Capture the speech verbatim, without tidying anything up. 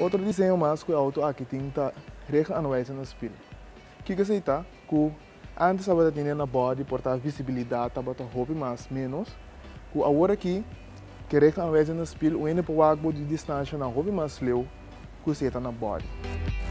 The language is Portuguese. Outro desenho mais que o auto aqui tem tá regra anuais no espelho. Que que se tá que antes estava tendo na body portar visibilidade estava tá roupa mais menos. Que agora aqui que regra anuais no espelho o ene para o de distância na roupa mais leu que se tá na body.